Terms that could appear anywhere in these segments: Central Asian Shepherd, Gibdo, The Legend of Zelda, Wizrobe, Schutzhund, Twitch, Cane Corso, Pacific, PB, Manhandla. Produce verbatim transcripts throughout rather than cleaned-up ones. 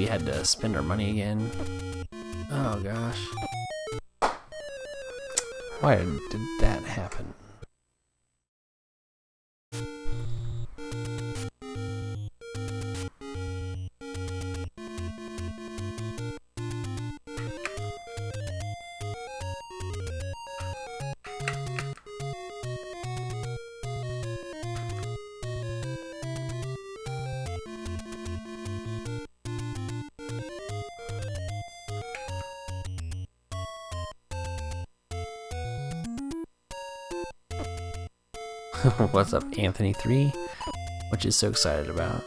we had to spend our money again. Oh gosh. Why did that happen? What's up, Anthony three? What you so excited about?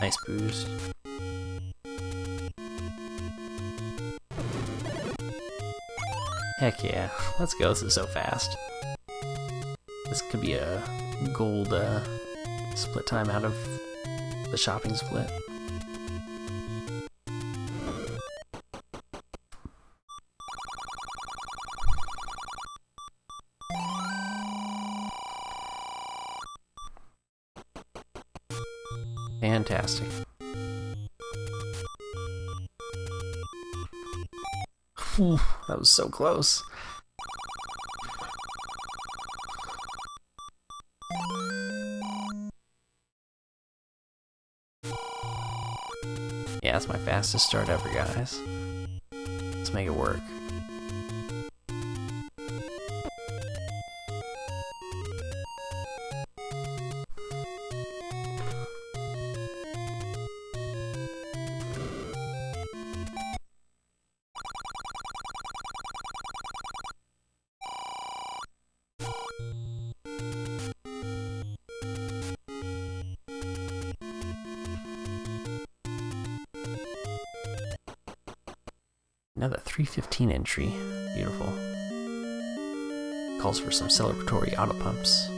Nice booze. Heck yeah, let's go, this is so fast. This could be a gold uh, split time out of the shopping split. Fantastic. Whew, that was so close. Yeah, that's my fastest start ever, guys. Let's make it work. Another three fifteen entry, beautiful. Calls for some celebratory auto pumps.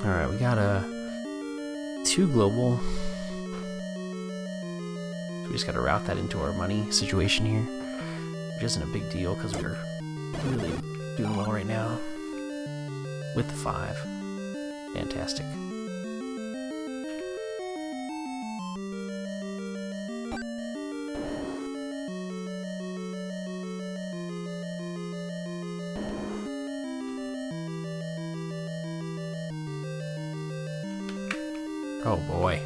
All right, we got a two global. So we just gotta route that into our money situation here. Which isn't a big deal because we're really doing well right now with the five. Fantastic. Oh boy,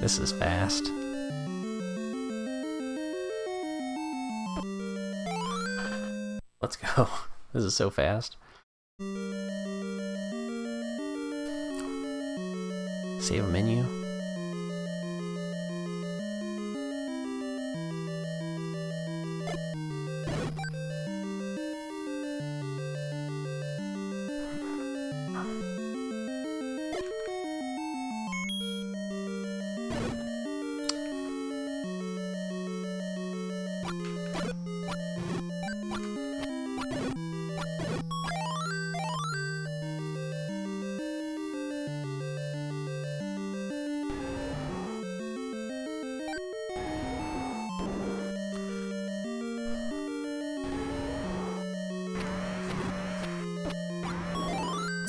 this is fast. Let's go. This is so fast. Save a menu.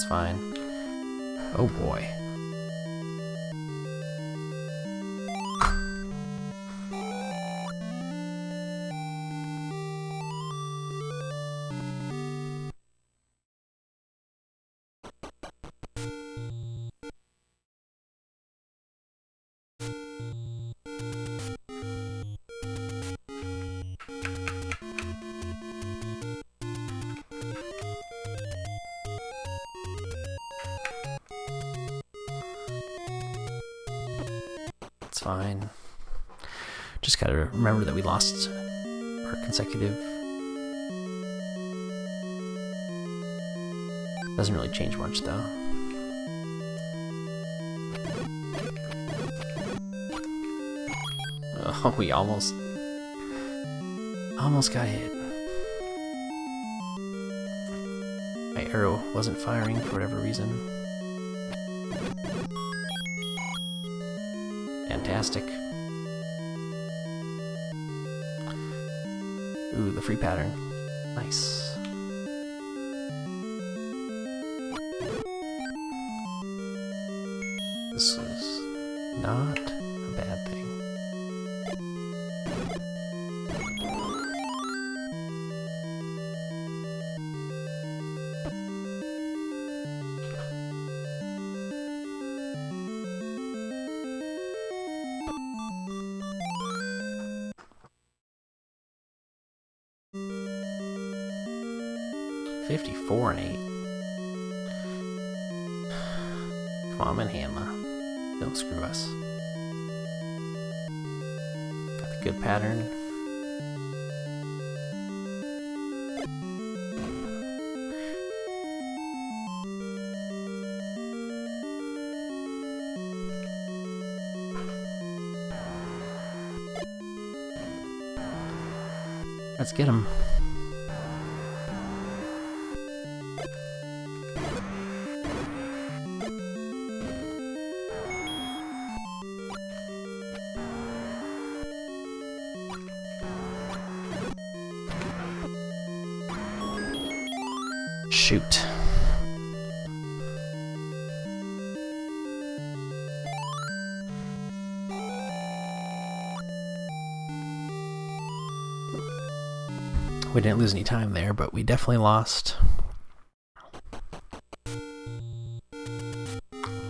that's fine. Oh boy. Fine. Just gotta remember that we lost our consecutive. Doesn't really change much though. Oh, we almost almost got hit. My arrow wasn't firing for whatever reason. Fantastic. Ooh, the free pattern. Nice. This is not a bad thing. Fifty-four and eight. Come on, Manhamma. Don't screw us. Got the good pattern. Let's get him. Shoot. We didn't lose any time there, but we definitely lost.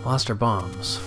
Lost our bombs.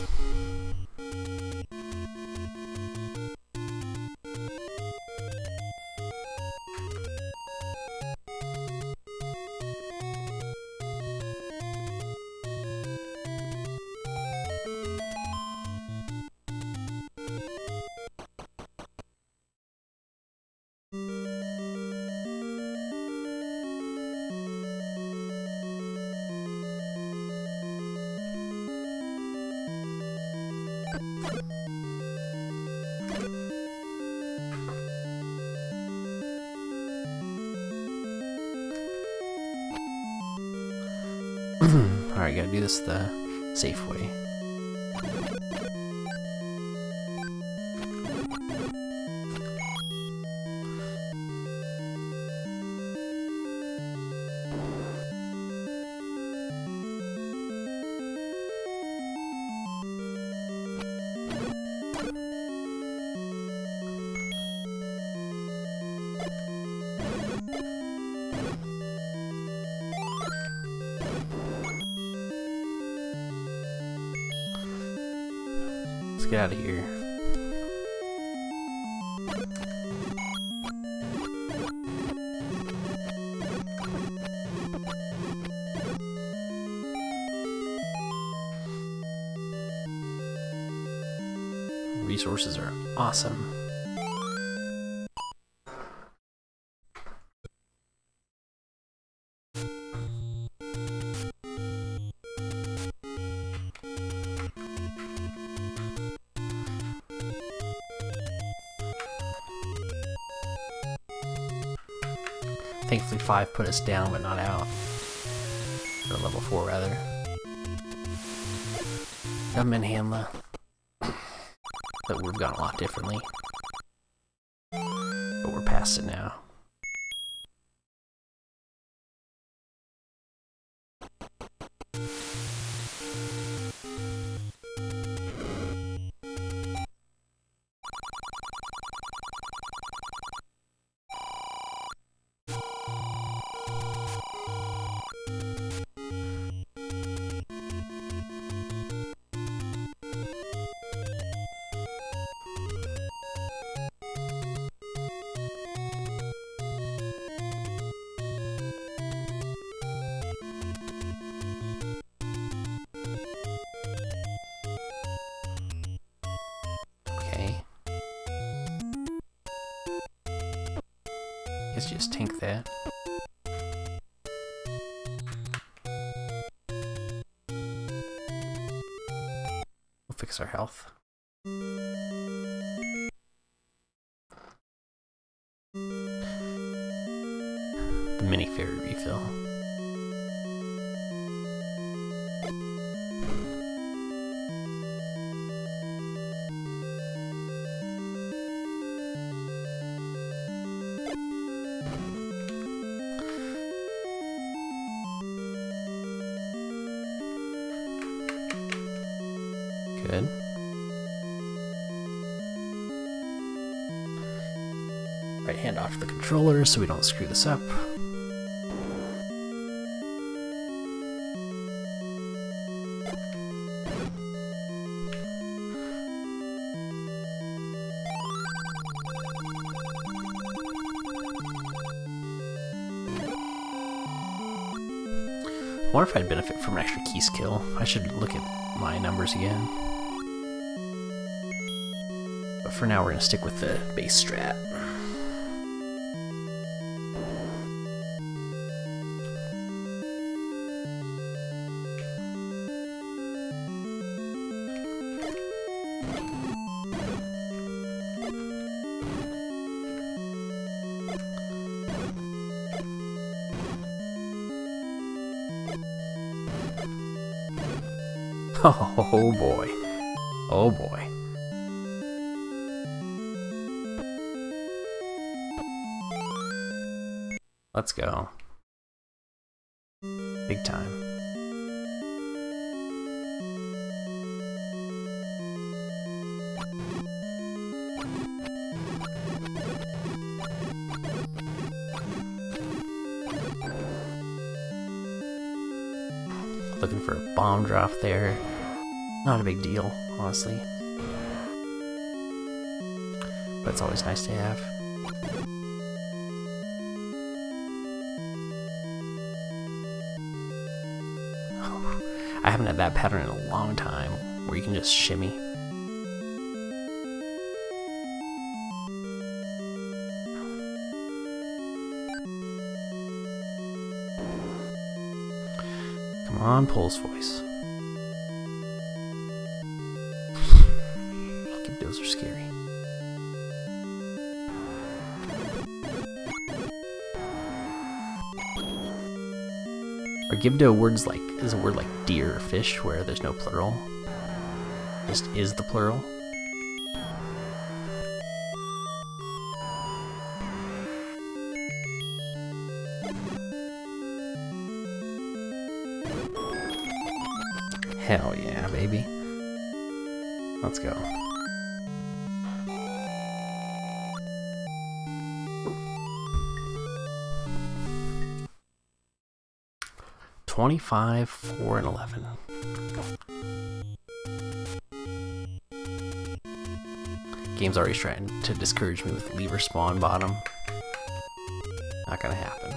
Alright, gotta do this the safe way. Let's get out of here. Resources are awesome. Thankfully five put us down, but not out. Or level four, rather. The Manhandla. That would have gone a lot differently. But we're past it now. is just Tink there. We'll fix our health. The mini fairy refill. Good. Right hand off the controller so we don't screw this up. I wonder if I'd benefit from an extra key skill. I should look at my numbers again. But for now, we're going to stick with the base strat. Oh boy. Oh boy. Let's go. Big time. Looking for a bomb drop there. Not a big deal, honestly. But it's always nice to have. Oh, I haven't had that pattern in a long time, where you can just shimmy. Come on, Pole's voice. Those are scary. Or Gibdo words like is a word like deer or fish where there's no plural. Just is the plural. Hell yeah, baby. Let's go. Twenty-five, four, and eleven. Game's already trying to discourage me with lever spawn bottom. Not gonna happen.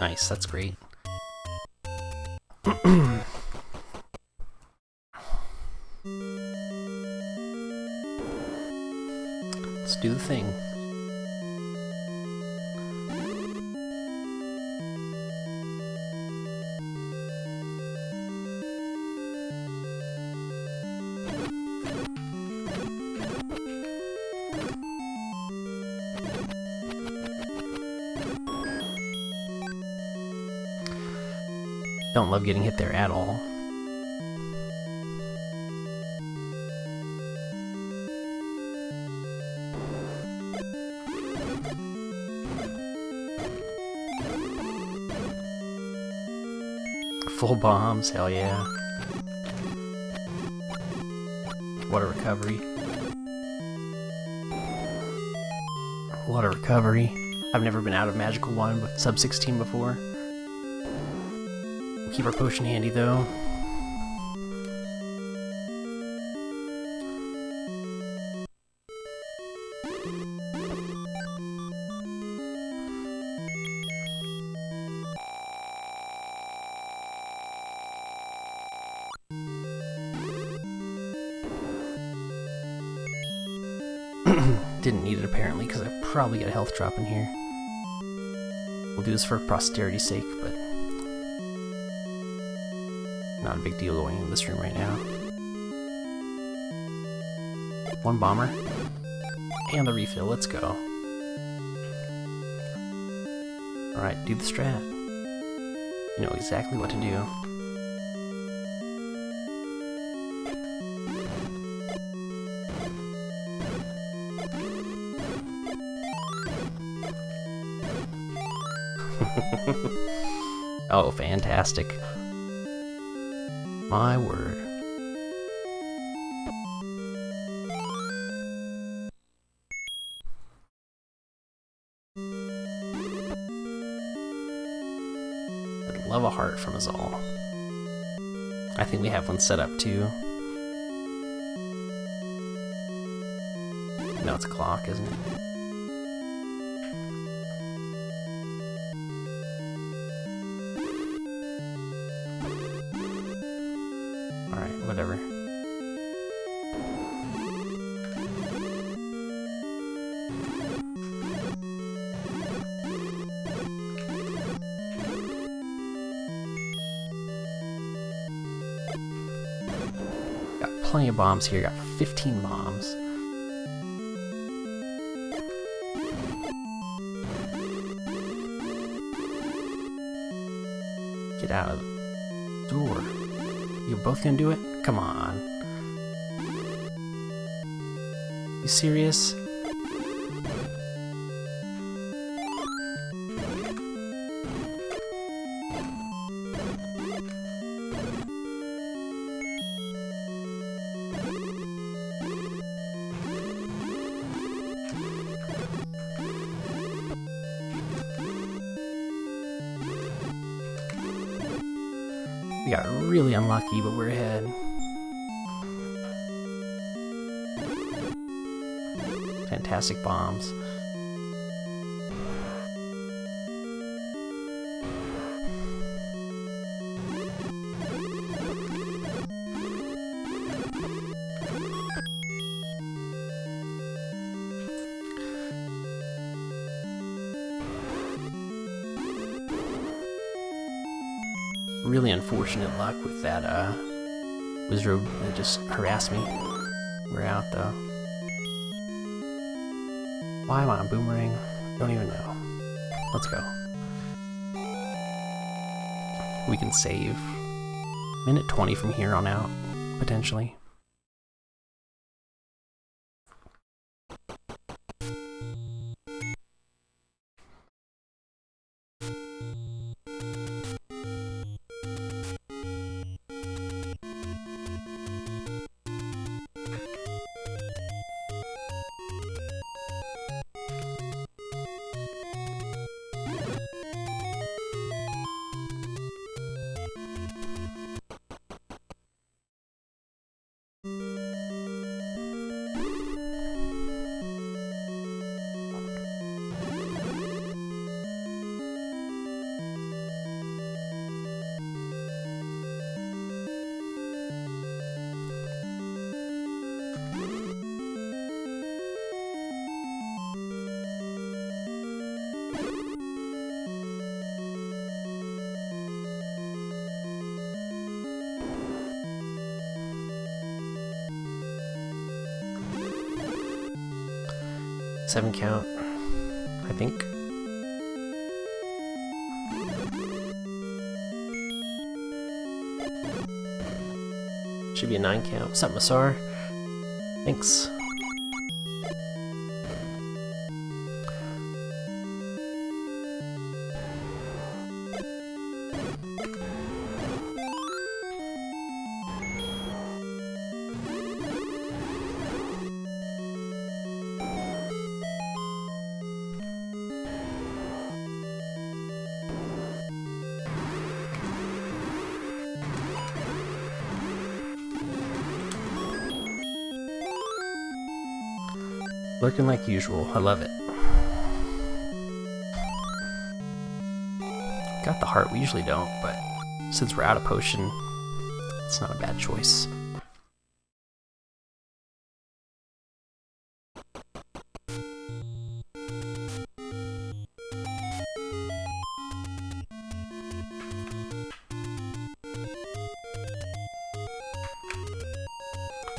Nice, that's great. Let's do the thing. Don't love getting hit there at all. Full bombs, hell yeah. What a recovery. What a recovery. I've never been out of magical wand with sub sixteen before. We'll keep our potion handy though. Didn't need it apparently, because I probably got a health drop in here. We'll do this for posterity's sake, but not a big deal going in this room right now. One bomber and a refill. Let's go. All right, do the strat. You know exactly what to do. Oh, fantastic. My word. I'd love a heart from us all. I think we have one set up too. No, it's a clock, isn't it? Whatever. Got plenty of bombs here, got fifteen bombs. Get out of the door. You're both gonna do it? Come on. You serious? We got really unlucky, but we're ahead. Fantastic bombs. Really unfortunate luck with that uh, wizard that just harassed me. We're out though. Why am I on boomerang? Don't even know. Let's go. We can save minute twenty from here on out, potentially. Seven count, I think. Should be a nine count. What's up, Masar? Thanks. Lurking like usual. I love it. Got the heart. We usually don't, but since we're out of potion, it's not a bad choice.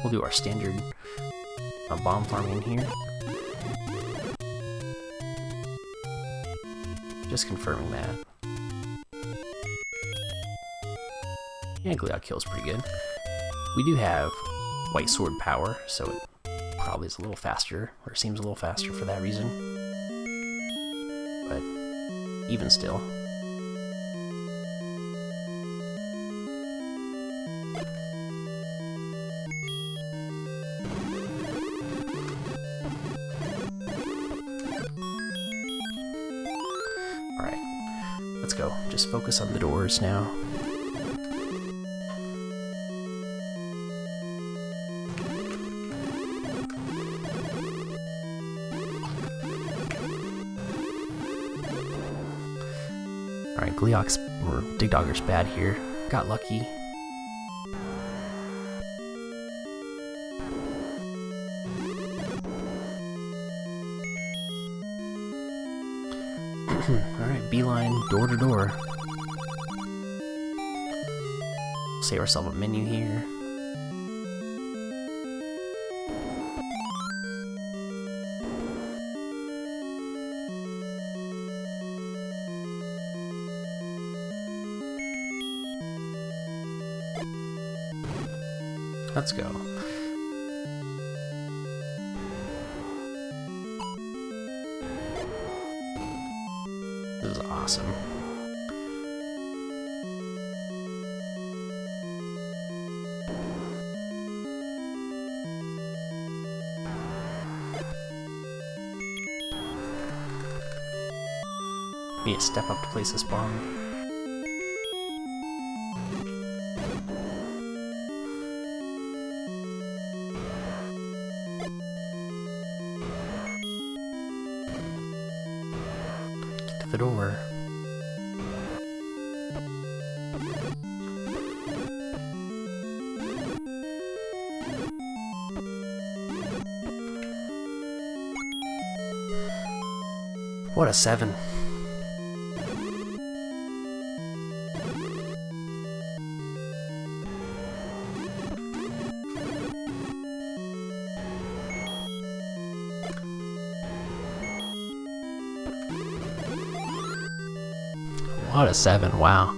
We'll do our standard uh, bomb farming here. Just confirming that. Yeah, Gleod kills pretty good. We do have White Sword power, so it probably is a little faster, or seems a little faster for that reason. But even still. Alright, let's go. Just focus on the doors now. Alright, Gleod's or Digdogger's bad here. Got lucky. Alright, beeline door to door. Save ourselves a menu here. Let's go. This is awesome. We need to step up to place this bomb. The door. What a seven. What a seven, wow.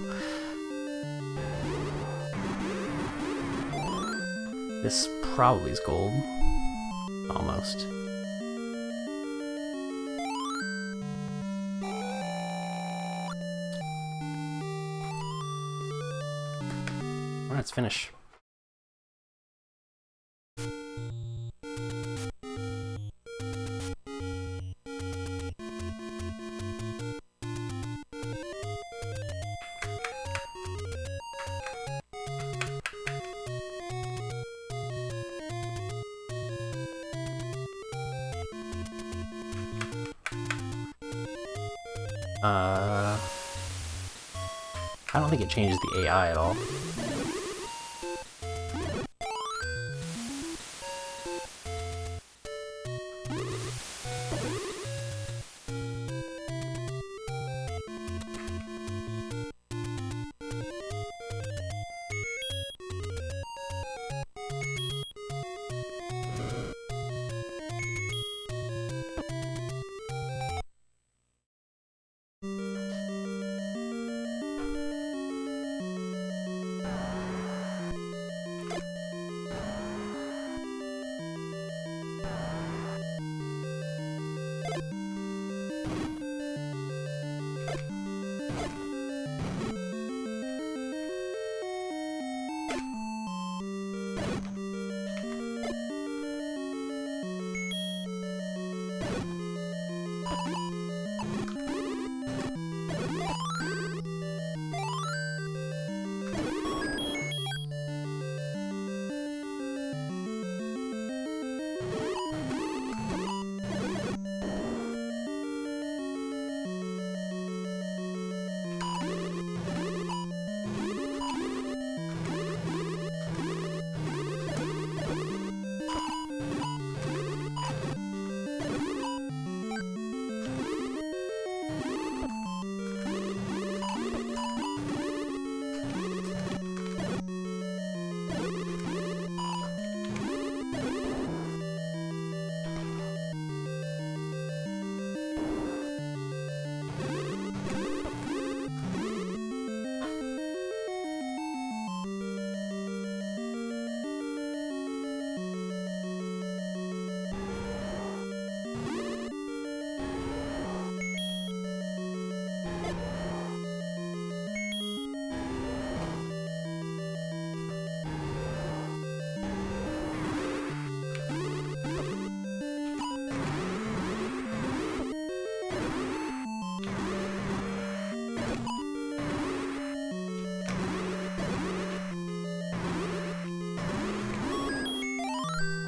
This probably is gold. Almost. Alright, let's finish. Uh, I don't think it changes the A I at all.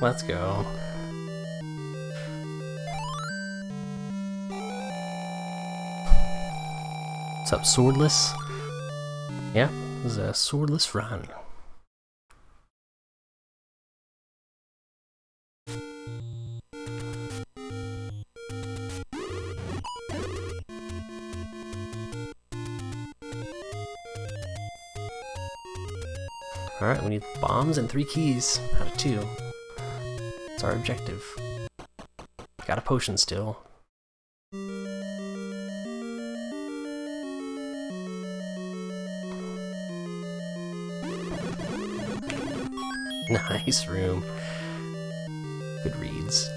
Let's go. What's up, Swordless? Yeah, this is a Swordless run. Alright, we need bombs and three keys out of two. That's our objective. Got a potion still. Nice room. Good reads.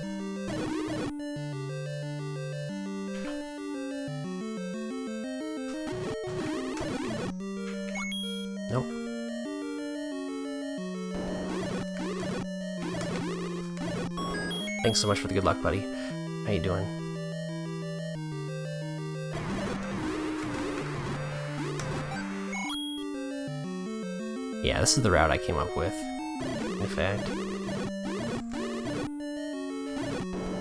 Nope. Thanks so much for the good luck, buddy. How you doing? Yeah, this is the route I came up with, in fact.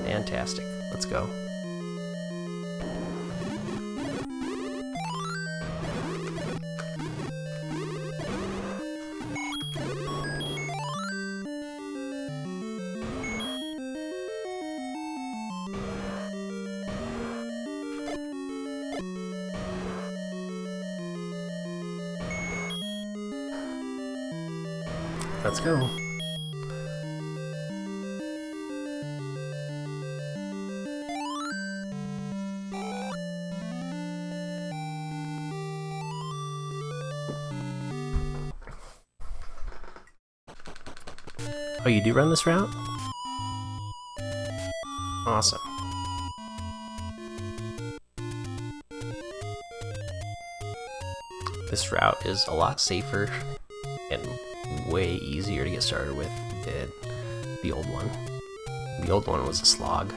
Fantastic. Let's go. Let's go. Oh, you do run this route? Awesome. This route is a lot safer and way easier to get started with than the old one. The old one was a slog.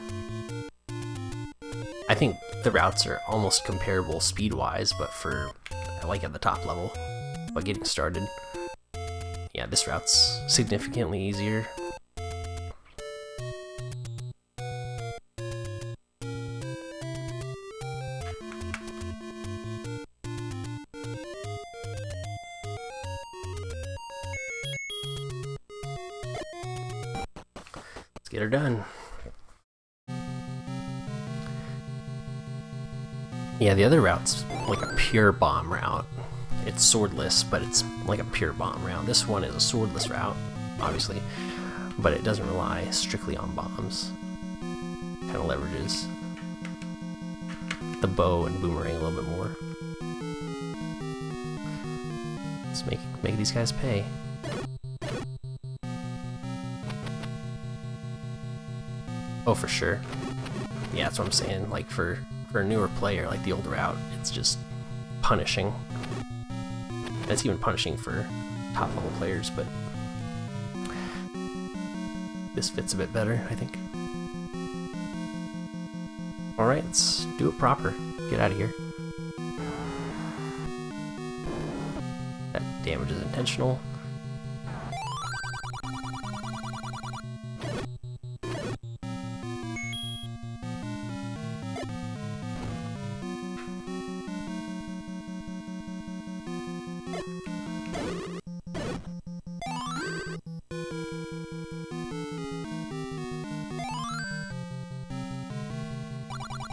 I think the routes are almost comparable speed-wise, but for, like, at the top level, but getting started, yeah, this route's significantly easier. Get her done. Yeah, the other route's like a pure bomb route. It's swordless, but it's like a pure bomb route. This one is a swordless route, obviously, but it doesn't rely strictly on bombs. Kind of leverages the bow and boomerang a little bit more. Let's make, make these guys pay. Oh, for sure. Yeah, that's what I'm saying. Like, for, for a newer player, like the old route, it's just punishing. That's even punishing for top-level players, but this fits a bit better, I think. Alright, let's do it proper. Get out of here. That damage is intentional.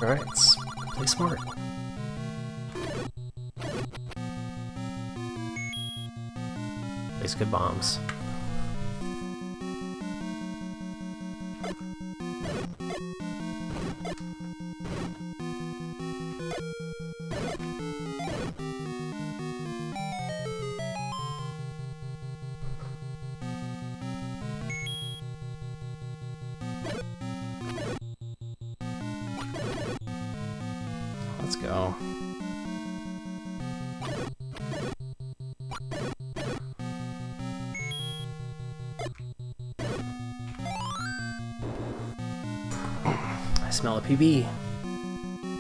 Alright, let's play smart. Place good bombs. Let's go. I smell a P B.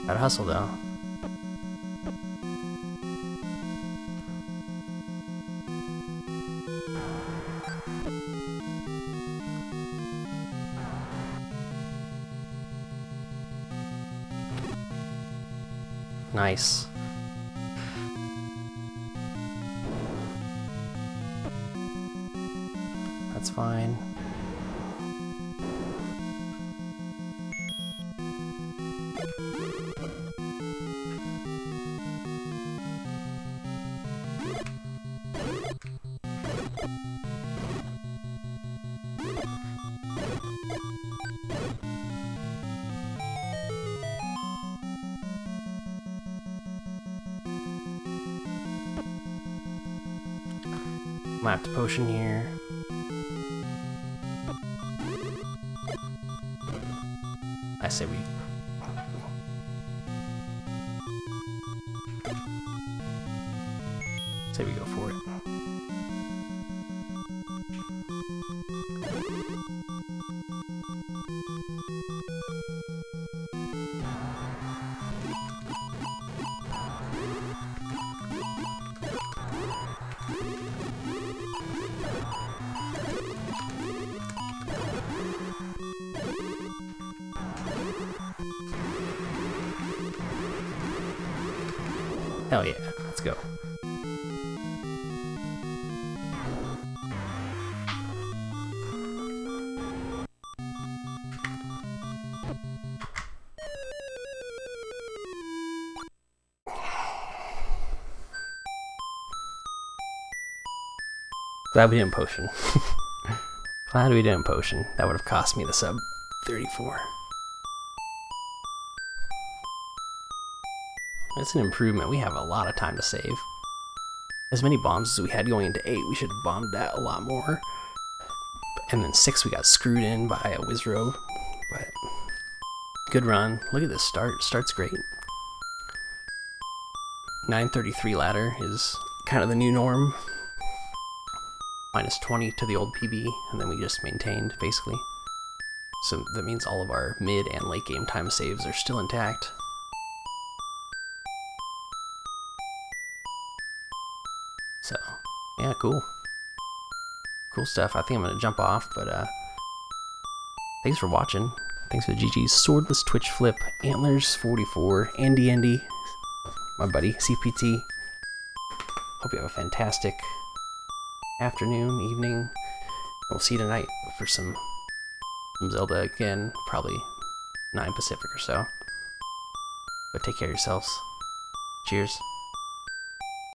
Gotta hustle though. Nice. That's fine. Lap to potion here. I say we. I say we go for it. Hell yeah, let's go. Glad we didn't potion. Glad we didn't potion. That would have cost me the sub thirty-four. That's an improvement. We have a lot of time to save. As many bombs as we had going into eight, we should have bombed that a lot more. And then six, we got screwed in by a Wizrobe. But good run. Look at this start. Start's great. nine thirty-three ladder is kind of the new norm. Minus twenty to the old P B, and then we just maintained, basically. So that means all of our mid and late game time saves are still intact. So, yeah, cool. Cool stuff. I think I'm going to jump off, but uh, thanks for watching. Thanks to G G's Swordless Twitch Flip, Antlers forty-four, Andy Andy, my buddy, C P T. Hope you have a fantastic afternoon, evening. We'll see you tonight for some, some Zelda again, probably nine Pacific or so. But take care of yourselves. Cheers.